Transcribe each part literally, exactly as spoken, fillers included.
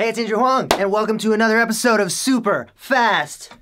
Hey, it's Andrew Huang, and welcome to another episode of Super Fast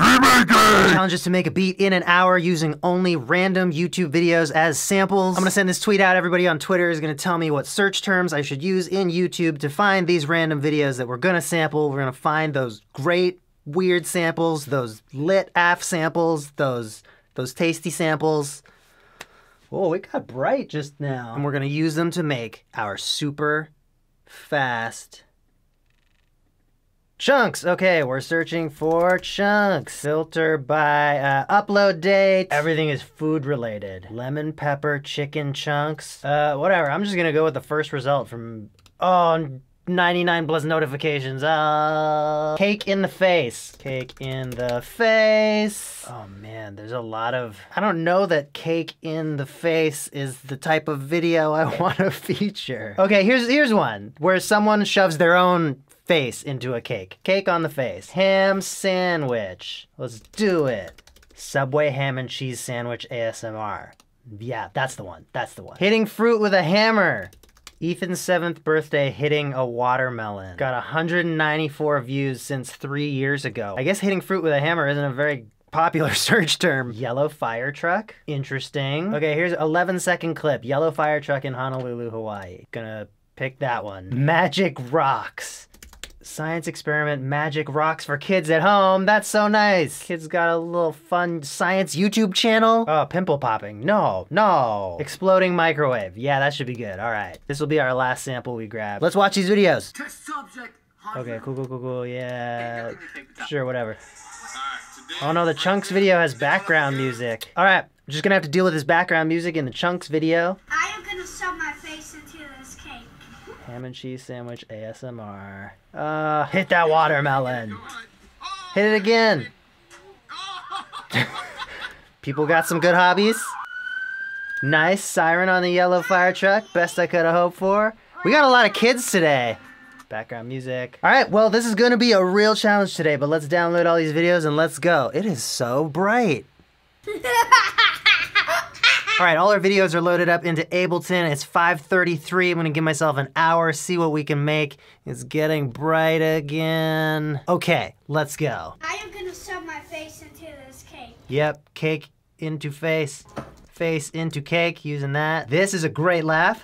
Beatmaking! Challenge is to make a beat in an hour using only random YouTube videos as samples. I'm gonna send this tweet out. Everybody on Twitter is gonna tell me what search terms I should use in YouTube to find these random videos that we're gonna sample. We're gonna find those great, weird samples, those lit af samples, those, those tasty samples. Whoa, it got bright just now. And we're gonna use them to make our super fast chunks. Okay, we're searching for chunks. Filter by uh, upload date. Everything is food related. Lemon pepper chicken chunks. Uh, whatever, I'm just gonna go with the first result from, oh, ninety-nine plus notifications. Uh, cake in the face. Cake in the face. Oh man, there's a lot of, I don't know that cake in the face is the type of video I want to feature. Okay, here's here's one where someone shoves their own face into a cake. Cake on the face. Ham sandwich. Let's do it. Subway ham and cheese sandwich A S M R. Yeah, that's the one. That's the one. Hitting fruit with a hammer. Ethan's seventh birthday hitting a watermelon. Got one hundred ninety-four views since three years ago. I guess hitting fruit with a hammer isn't a very popular search term. Yellow fire truck, interesting. Okay, here's an eleven second clip. Yellow fire truck in Honolulu, Hawaii. Gonna pick that one. Magic rocks. Science experiment magic rocks for kids at home. That's so nice. Kids got a little fun science YouTube channel. Oh, pimple popping. No, no. Exploding microwave. Yeah, that should be good. All right. This will be our last sample we grab. Let's watch these videos. Test subject. Okay, cool, cool, cool, cool. Yeah. Sure, whatever. Oh no, the Chunks video has background music. All right. I'm just gonna have to deal with this background music in the Chunks video. I am gonna shove my face into this cake. Ham and cheese sandwich A S M R. Uh, hit that watermelon. Hit it again. People got some good hobbies. Nice siren on the yellow fire truck. Best I could have hoped for. We got a lot of kids today. Background music. All right, well, this is gonna be a real challenge today, but let's download all these videos and let's go. It is so bright. All right, all our videos are loaded up into Ableton. It's five thirty-three. I'm gonna give myself an hour, see what we can make. It's getting bright again. Okay, let's go. I am gonna shove my face into this cake. Yep, cake into face, face into cake, using that. This is a great laugh.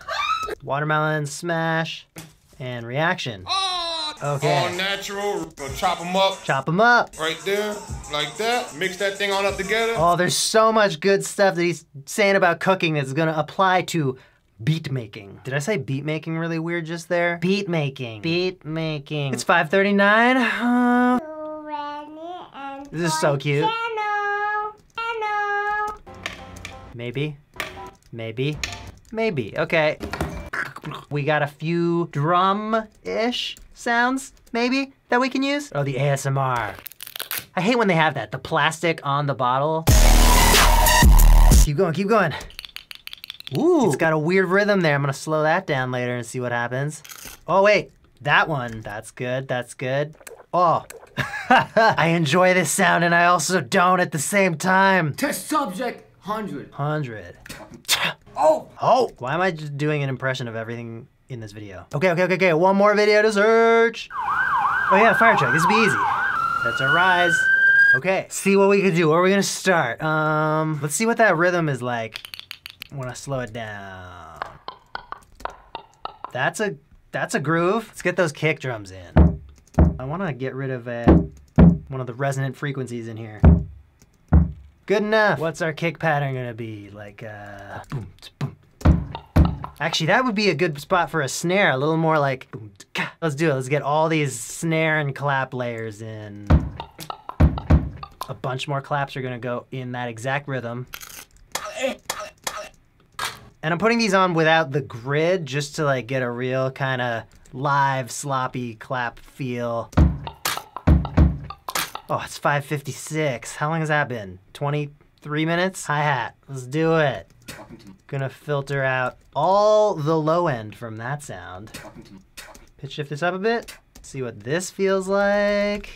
Watermelon smash and reaction. Oh, okay. All natural, go chop them up. Chop them up. Right there. Like that, mix that thing all up together. Oh, there's so much good stuff that he's saying about cooking that's gonna apply to beat making. Did I say beat making really weird just there? Beat making. Beat making. It's five thirty-nine. Uh, this is so cute. Channel. Channel. Maybe, maybe, maybe. Okay. We got a few drum-ish sounds, maybe, that we can use. Oh, the A S M R. I hate when they have that, the plastic on the bottle. Keep going, keep going. Ooh, it's got a weird rhythm there. I'm gonna slow that down later and see what happens. Oh wait, that one. That's good, that's good. Oh, I enjoy this sound and I also don't at the same time. Test subject one hundred. one hundred. Oh! Oh! Why am I just doing an impression of everything in this video? Okay, okay, okay, okay, one more video to search. Oh yeah, fire truck, this would be easy. That's a rise. Okay, see what we can do. Where are we gonna start? Um, let's see what that rhythm is like when I slow it down. That's a that's a groove. Let's get those kick drums in. I wanna get rid of uh, one of the resonant frequencies in here. Good enough. What's our kick pattern gonna be? Like, uh, boom, boom. Actually, that would be a good spot for a snare, a little more like, boom, ka. Let's do it, let's get all these snare and clap layers in. A bunch more claps are gonna go in that exact rhythm. And I'm putting these on without the grid, just to like get a real kind of live, sloppy clap feel. Oh, it's five fifty-six, how long has that been? twenty-three minutes? Hi-hat, let's do it. Gonna filter out all the low end from that sound. Pitch shift this up a bit. See what this feels like.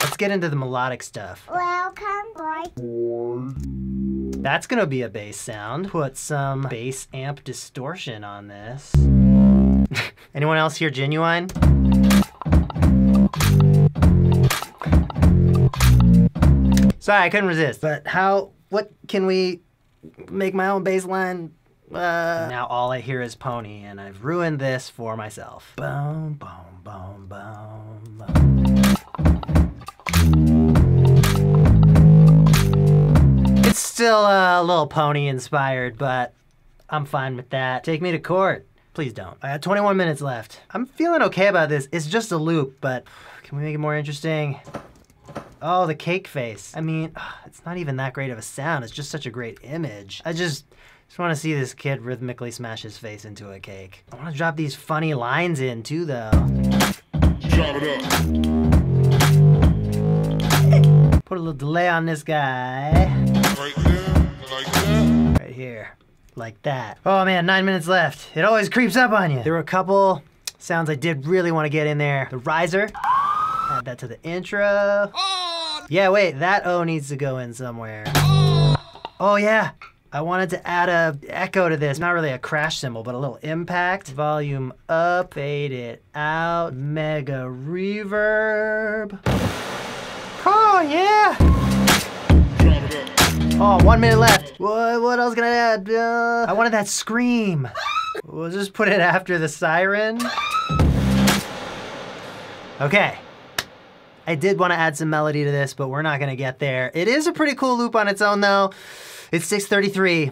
Let's get into the melodic stuff. Welcome, boy. That's gonna be a bass sound. Put some bass amp distortion on this. Anyone else hear genuine? Sorry, I couldn't resist. But how, what can we make my own bass line? Uh, now all I hear is pony, and I've ruined this for myself. Boom, boom, boom, boom, boom. It's still uh, a little pony inspired, but I'm fine with that. Take me to court. Please don't. I got twenty-one minutes left. I'm feeling okay about this. It's just a loop, but can we make it more interesting? Oh, the cake face. I mean, it's not even that great of a sound. It's just such a great image. I just... Just want to see this kid rhythmically smash his face into a cake. I want to drop these funny lines in too, though. Drop it up. Put a little delay on this guy. Right there, like that. Right here, like that. Oh man, nine minutes left. It always creeps up on you. There were a couple sounds I did really want to get in there. The riser. Add that to the intro. Oh. Yeah, wait, that O needs to go in somewhere. Oh, oh yeah. I wanted to add a echo to this, not really a crash cymbal, but a little impact. Volume up, fade it out, mega reverb. Oh yeah! Oh, one minute left. What, what else can I add? Uh, I wanted that scream. We'll just put it after the siren. Okay. I did want to add some melody to this, but we're not gonna get there. It is a pretty cool loop on its own though. It's six thirty-three.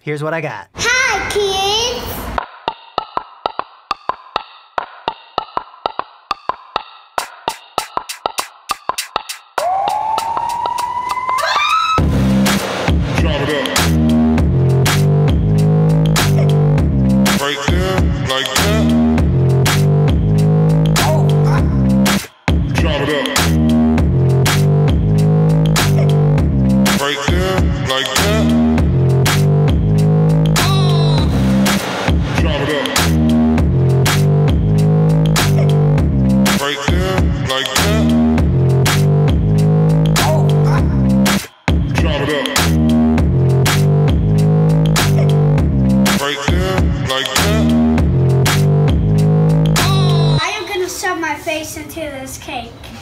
Here's what I got. Hi, kids! Drop it up. Right there, like that. Oh. Drop it up. Right there, like that.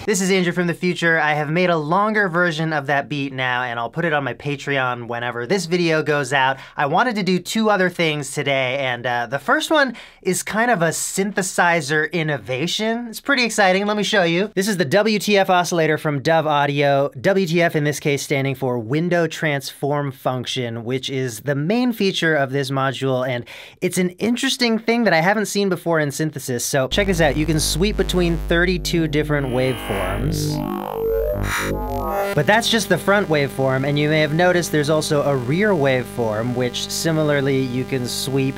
This is Andrew from the future. I have made a longer version of that beat now, and I'll put it on my Patreon whenever this video goes out. I wanted to do two other things today, and uh, the first one is kind of a synthesizer innovation. It's pretty exciting, let me show you. This is the W T F Oscillator from Dove Audio. W T F in this case standing for Window Transform Function, which is the main feature of this module, and it's an interesting thing that I haven't seen before in synthesis. So check this out, you can sweep between thirty-two different waveforms. But that's just the front waveform, and you may have noticed there's also a rear waveform, which similarly you can sweep,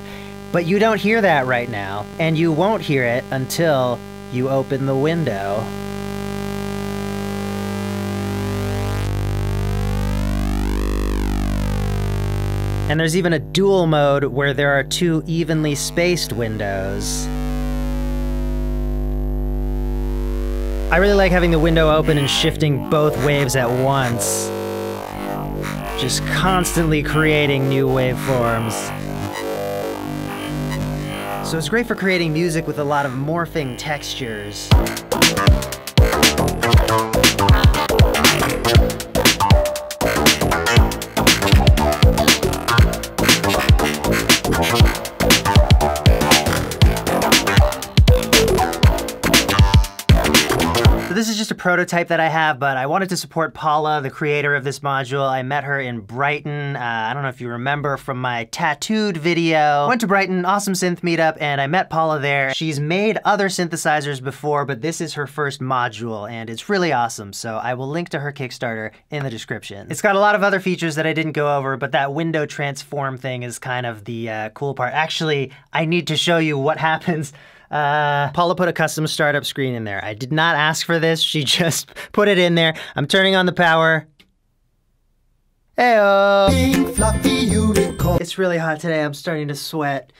but you don't hear that right now, and you won't hear it until you open the window. And there's even a dual mode where there are two evenly spaced windows. I really like having the window open and shifting both waves at once. Just constantly creating new waveforms. So it's great for creating music with a lot of morphing textures. This is just a prototype that I have, but I wanted to support Paula, the creator of this module. I met her in Brighton. Uh, I don't know if you remember from my tattooed video. Went to Brighton, awesome synth meetup, and I met Paula there. She's made other synthesizers before, but this is her first module, and it's really awesome. So I will link to her Kickstarter in the description. It's got a lot of other features that I didn't go over, but that window transform thing is kind of the uh, cool part. Actually, I need to show you what happens. Uh, Paula put a custom startup screen in there. I did not ask for this, she just put it in there. I'm turning on the power. Hey-oh! It's really hot today, I'm starting to sweat.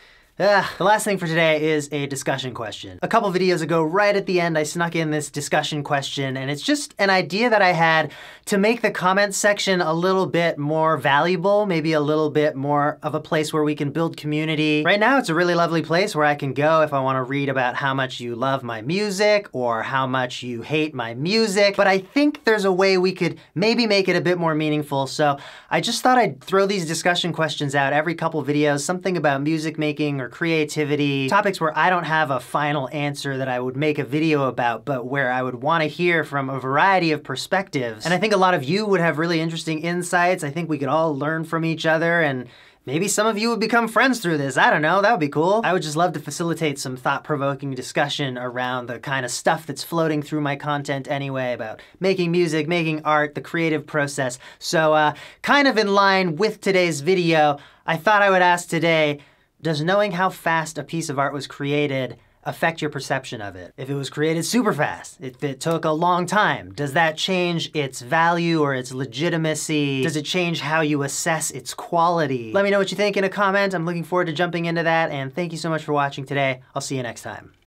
Ah, the last thing for today is a discussion question. A couple videos ago, right at the end, I snuck in this discussion question, and it's just an idea that I had to make the comments section a little bit more valuable, maybe a little bit more of a place where we can build community. Right now, it's a really lovely place where I can go if I want to read about how much you love my music or how much you hate my music, but I think there's a way we could maybe make it a bit more meaningful, so I just thought I'd throw these discussion questions out every couple videos, something about music making or creativity, topics where I don't have a final answer that I would make a video about, but where I would want to hear from a variety of perspectives. And I think a lot of you would have really interesting insights. I think we could all learn from each other, and maybe some of you would become friends through this. I don't know, that would be cool. I would just love to facilitate some thought-provoking discussion around the kind of stuff that's floating through my content anyway, about making music, making art, the creative process. So uh, kind of in line with today's video, I thought I would ask today, does knowing how fast a piece of art was created affect your perception of it? If it was created super fast, if it took a long time, does that change its value or its legitimacy? Does it change how you assess its quality? Let me know what you think in a comment. I'm looking forward to jumping into that, and thank you so much for watching today. I'll see you next time.